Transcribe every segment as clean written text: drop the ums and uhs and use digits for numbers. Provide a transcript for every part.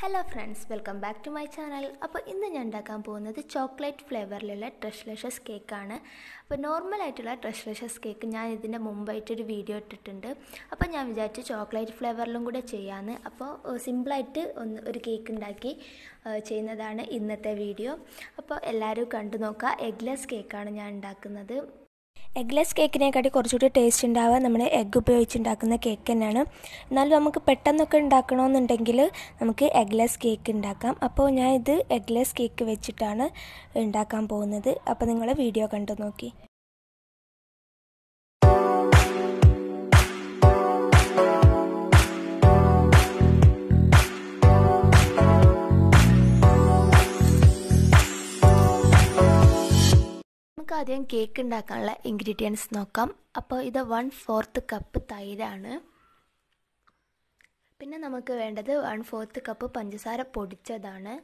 Hello friends, welcome back to my channel. Appo innu njan undakan povunnathu chocolate flavor ilulla treasures cake aanu. Appo normal aayittulla treasures cake njan idinte mumbey ittru video ittittundu. Appo njan vicharichu chocolate flavor ilum kude cheyyanu. Appo simple aayittu oru cake undaki cheyyunnathanu innathe video. Appo ellarum kandu nokka eggless cake aanu njan undakunnathu. Eggless cake is a taste of egg. We will make eggless cake. Cake and ingredients nokam. Appo ida 1/4 cup thayirana. Pinna namakku vendadu 1/4 cup panchasara podichadana.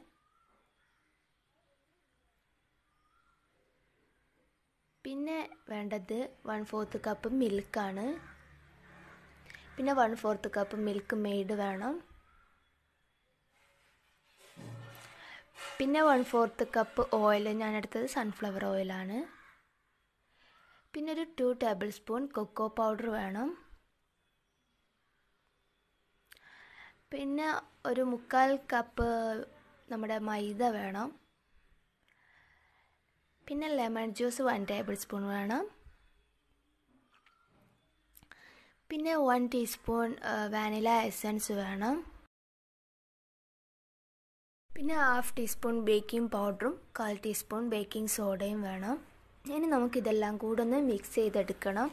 Pinna vendadu 1/4 cup milk aanu. Pinna 1/4 cup milk made venam. Pinna 1/4 cup oil sunflower oil aanu. Pinna 2 tablespoon cocoa powder venam. Pinna 1/4 cup nammada maida venam. Pinna lemon juice 1 tablespoon venam. Pinna 1 teaspoon vanilla essence venam. Pinna 1/2 teaspoon baking powder, 1/4 teaspoon baking soda venam. ഇനി നമുക്ക് ഇതെല്ലാം കൂടി ഒന്ന് mix ചെയ്ത് എടുക്കണം.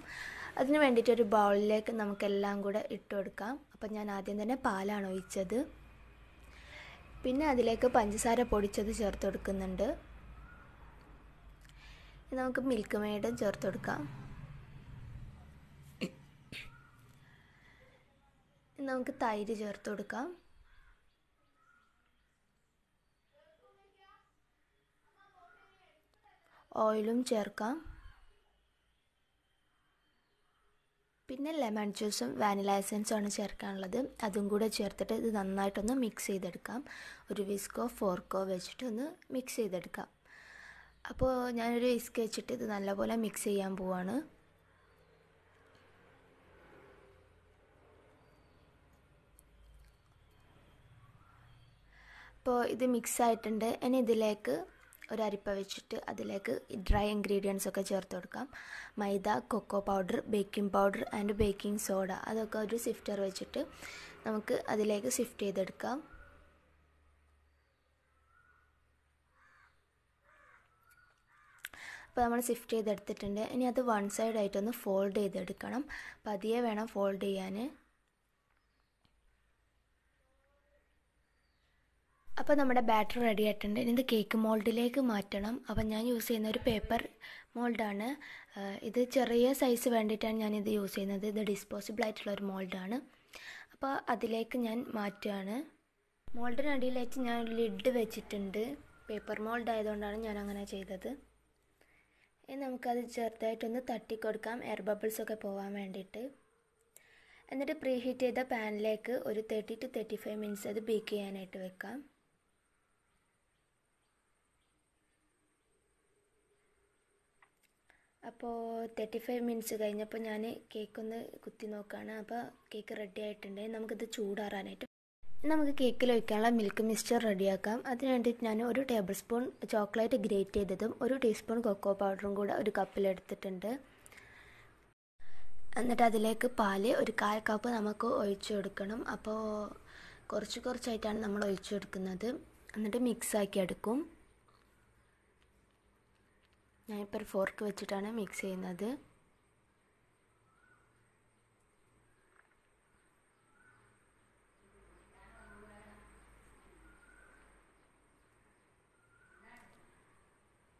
അതിനു വേണ്ടിട്ട് ഒരു ബൗളിലേക്ക് നമുക്ക് എല്ലാം കൂടി ഇട്ടു കൊടുക്കാം. അപ്പോൾ ഞാൻ ആദ്യം തന്നെ പാലാണ് ഒഴിച്ചത്. പിന്നെ അതിലേക്ക് പഞ്ചസാര പൊടിച്ചത് ചേർത്ത് കൊടുക്കുന്നുണ്ട്. ഇനി നമുക്ക് മിൽക്ക് മെയ്ഡ് ചേർത്ത് കൊടുക്കാം. ഇനി നമുക്ക് തൈര് ചേർത്ത് കൊടുക്കാം. Oilum cherkam. Pinne lemon juice um vanilla essence aanu cherkanallathu. Adum kude chertittu idu nannayittu mix cheyedukkam. Oru whisk or fork vechittu onu mix cheyedukkam. Appo njan oru whisk vechittu idu nallapole mix cheyan povanu. Appo idu mix aayittunde. Eni idilekku Aripa vechittu adilekku dry ingredients okke cherthu kodukkam. Maida, cocoa powder, baking powder and baking soda. Adokke oru sifter vechittu namukku adilekku sift cheyedukkam. Appo nammal sift cheyeduttittunde. Ini adu one side aayittu onu fold cheyedukkanam. Padiye venam fold cheyanu. Now we have batter ready. We will use the cake mold. We will use a paper mold. This is a size of the disposable mold. Now we will use the mold. We will use the lid. We will use the paper mold. We will use the air bubbles. We will preheat the pan for 30 to 35 minutes. Now 35 minutes ago, I have cake ready. We have milk mixture ready. I have 1 tablespoon chocolate grated, 1 teaspoon cocoa powder, 1 cup. And that is like pale or car cup oil churkanum. Apo corchicor chitan namal oil churkanadum. And that mix I cadacum. Niper fork which it and mix another.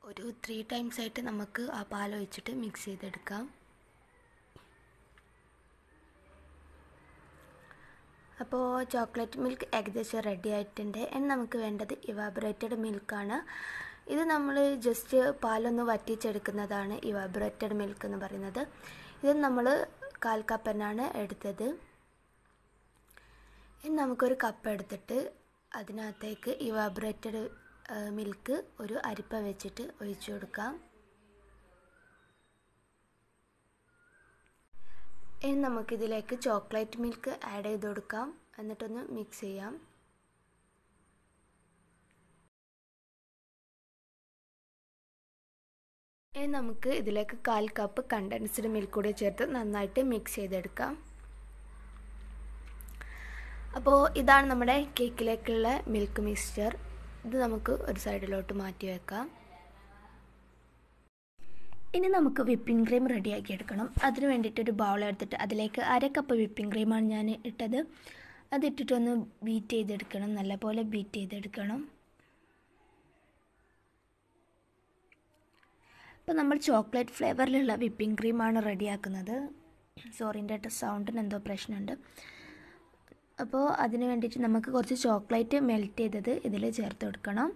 Or 3 times I tan amaka apalo each mix either come. Now, chocolate milk egg is ready. And we have evaporated milk. This is just evaporated milk. This is the cup. This is the cup. അതിനകത്തേക്ക് evaporated milk ഒരു അരിപ്പ വെച്ചിട്ട് ഒഴിച്ചു കൊടുക്കാം. ഇനി നമുക്കിതിലേക്ക് chocolate milk add ചെയ്ത് കൊടുക്കാം. എന്നിട്ടൊന്ന് മിക്സ് ചെയ്യാം. ഇനി നമുക്ക് ഇതിലേക്ക് 1/4 കപ്പ് കണ്ടൻസ്ഡ് മിൽക്ക് കൂടി ചേർത്ത് നന്നായിട്ട് മിക്സ് ചെയ്തെടുക്കാം. അപ്പോൾ ഇതാണ് നമ്മുടെ കേക്കിലേക്കുള്ള മിൽക്ക് മിക്സ്ചർ. ഇത് നമുക്ക് ഒരു സൈഡിലോട്ട് മാറ്റി വെക്കാം. ഇനി നമുക്ക് വിപ്പിംഗ് ക്രീം റെഡിയാക്കി എടുക്കണം. അതിന് വേണ്ടിയിട്ട് ഒരു ബൗളെടുത്തിട്ട് അതിലേക്ക് 1/2 കപ്പ് വിപ്പിംഗ് ക്രീമാണ് ഞാൻ ഇട്ടത്. അതിട്ടിട്ടൊന്ന് ബീറ്റ് ചെയ്തെടുക്കണം, നല്ലപോലെ ബീറ്റ് ചെയ്തെടുക്കണം. ഇപ്പോൾ നമ്മൾ ചോക്ലേറ്റ് ഫ്ലേവറിലുള്ള വിപ്പിംഗ് ക്രീമാണ് റെഡിയാക്കുന്നത്. സോറിൻ്റെ സൗണ്ടിന് എന്തോ പ്രശ്നമുണ്ട്. അപ്പോൾ അതിന് വേണ്ടിയിട്ട് നമുക്ക് കുറച്ച് ചോക്ലേറ്റ് മെൽറ്റ് ചെയ്തത് ഇതിൽ ചേർത്ത് കൊടുക്കണം.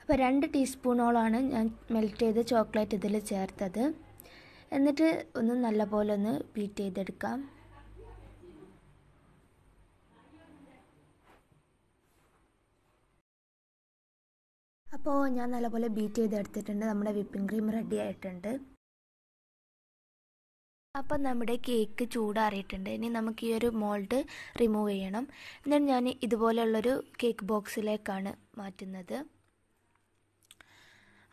അപ്പോൾ 2 ടീസ്പൂണോളാണ് ഞാൻ മെൽറ്റ് ചെയ്ത് ചോക്ലേറ്റ് ഇതിൽ ചേർത്തത്. എന്നിട്ട് ഒന്ന് നല്ലപോലെ ഒന്ന് ബീറ്റ് ചെയ്തെടുക്കാം. അപ്പോൾ ഞാൻ നല്ലപോലെ ബീറ്റ് ചെയ്തെടുത്തിട്ടുണ്ട്. നമ്മുടെ വിപ്പിംഗ് ക്രീം റെഡി ആയിട്ടുണ്ട്. അപ്പം നമ്മുടെ കേക്ക് ചൂടാറിയിട്ടുണ്ട്. ഇനി നമുക്ക് ഈ ഒരു മോൾഡ് റിമൂവ് ചെയ്യണം. എന്നിട്ട് ഞാൻ ഇതുപോലെയുള്ളൊരു കേക്ക് ബോക്സിലേക്കാണ് മാറ്റുന്നത്.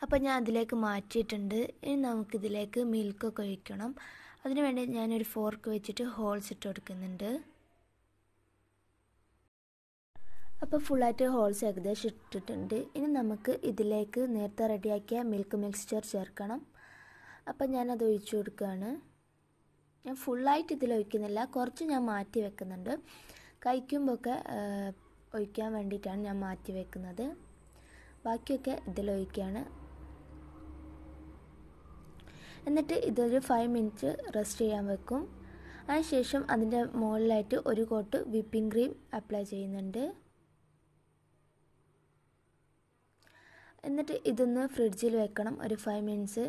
അപ്പം ഞാൻ അതിലേക്ക് മാറ്റിയിട്ടുണ്ട്. ഇനി നമുക്കിതിലേക്ക് മിൽക്കൊക്കെ ഒഴിക്കണം. അതിന് വേണ്ടി ഞാനൊരു ഫോർക്ക് വെച്ചിട്ട് ഹോൾസ് ഇട്ട് കൊടുക്കുന്നുണ്ട്. അപ്പോൾ ഫുള്ളായിട്ട് ഹോൾസ് ഏകദേശം ഇട്ടിട്ടുണ്ട്. ഇനി നമുക്ക് ഇതിലേക്ക് നേരത്തെ റെഡിയാക്കിയ മിൽക്ക് മിക്സ്ചർ ചേർക്കണം. അപ്പം ഞാനത് ഒഴിച്ചു കൊടുക്കുകയാണ്. ഞാൻ ഫുള്ളായിട്ട് ഇതിൽ ഒഴിക്കുന്നില്ല, കുറച്ച് ഞാൻ മാറ്റി വെക്കുന്നുണ്ട്. കഴിക്കുമ്പോഴൊക്കെ ഒഴിക്കാൻ വേണ്ടിയിട്ടാണ് ഞാൻ മാറ്റി വെക്കുന്നത്. ബാക്കിയൊക്കെ ഇതിൽ ഒഴിക്കുകയാണ്. എന്നിട്ട് ഇതൊരു 5 മിനിറ്റ് റെസ്റ്റ് ചെയ്യാൻ വെക്കും. അതിനുശേഷം അതിൻ്റെ മുകളിലായിട്ട് ഒരു കോട്ട് വിപ്പിംഗ് ക്രീം അപ്ലൈ ചെയ്യുന്നുണ്ട്. എന്നിട്ട് ഇതൊന്ന് ഫ്രിഡ്ജിൽ വെക്കണം ഒരു 5 മിനിറ്റ്സ്.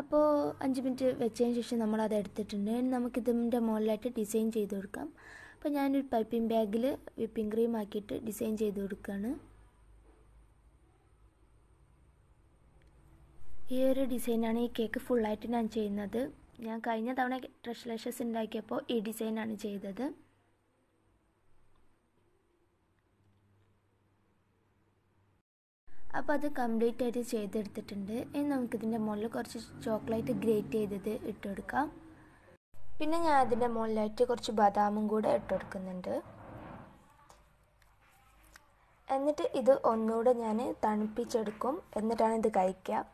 അപ്പോൾ 5 മിനിറ്റ് വെച്ചതിന് ശേഷം നമ്മളത് എടുത്തിട്ടുണ്ട്. നമുക്കിതിൻ്റെ മുകളിലായിട്ട് ഡിസൈൻ ചെയ്ത് കൊടുക്കാം. അപ്പോൾ ഞാനൊരു പൈപ്പിംഗ് ബാഗിൽ വിപ്പിംഗ് ക്രീം ആക്കിയിട്ട് ഡിസൈൻ ചെയ്ത് കൊടുക്കുകയാണ്. ഈ ഒരു ഡിസൈനാണ് ഈ കേക്ക് ഫുള്ളായിട്ട് ഞാൻ ചെയ്യുന്നത്. ഞാൻ കഴിഞ്ഞ തവണ ട്രഷലേഷസ് ഉണ്ടാക്കിയപ്പോൾ ഈ ഡിസൈനാണ് ചെയ്തത്. അപ്പോൾ അത് കംപ്ലീറ്റ് ആയിട്ട് ചെയ്തെടുത്തിട്ടുണ്ട്. ഇനി നമുക്കിതിൻ്റെ മുകളിൽ കുറച്ച് ചോക്ലേറ്റ് ഗ്രേറ്റ് ചെയ്തത് ഇട്ട് കൊടുക്കാം. പിന്നെ ഞാൻ അതിൻ്റെ മുകളിലായിട്ട് കുറച്ച് ബദാമും കൂടെ ഇട്ട് കൊടുക്കുന്നുണ്ട്. എന്നിട്ട് ഇത് ഒന്നുകൂടെ ഞാൻ തണുപ്പിച്ചെടുക്കും. എന്നിട്ടാണ് ഇത് കഴിക്കുക.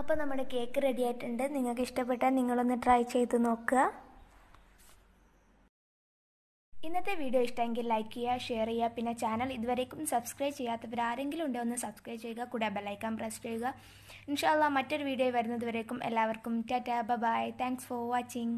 അപ്പോൾ നമ്മുടെ കേക്ക് റെഡി ആയിട്ടുണ്ട്. നിങ്ങൾക്ക് ഇഷ്ടപ്പെട്ടാൽ നിങ്ങളൊന്ന് ട്രൈ ചെയ്ത് നോക്കുക. ഇന്നത്തെ വീഡിയോ ഇഷ്ടമെങ്കിൽ ലൈക്ക് ചെയ്യുക, ഷെയർ ചെയ്യുക. പിന്നെ ചാനൽ ഇതുവരേക്കും സബ്സ്ക്രൈബ് ചെയ്യാത്തവരാരെങ്കിലും ഉണ്ടോ ഒന്ന് സബ്സ്ക്രൈബ് ചെയ്യുക. കൂടെ ബെല്ലൈക്കൺ പ്രസ് ചെയ്യുക. ഇൻഷാ അല്ലാഹ് മറ്റൊരു വീഡിയോ വരുന്നത് വരേക്കും എല്ലാവർക്കും tata bye. Thanks for watching.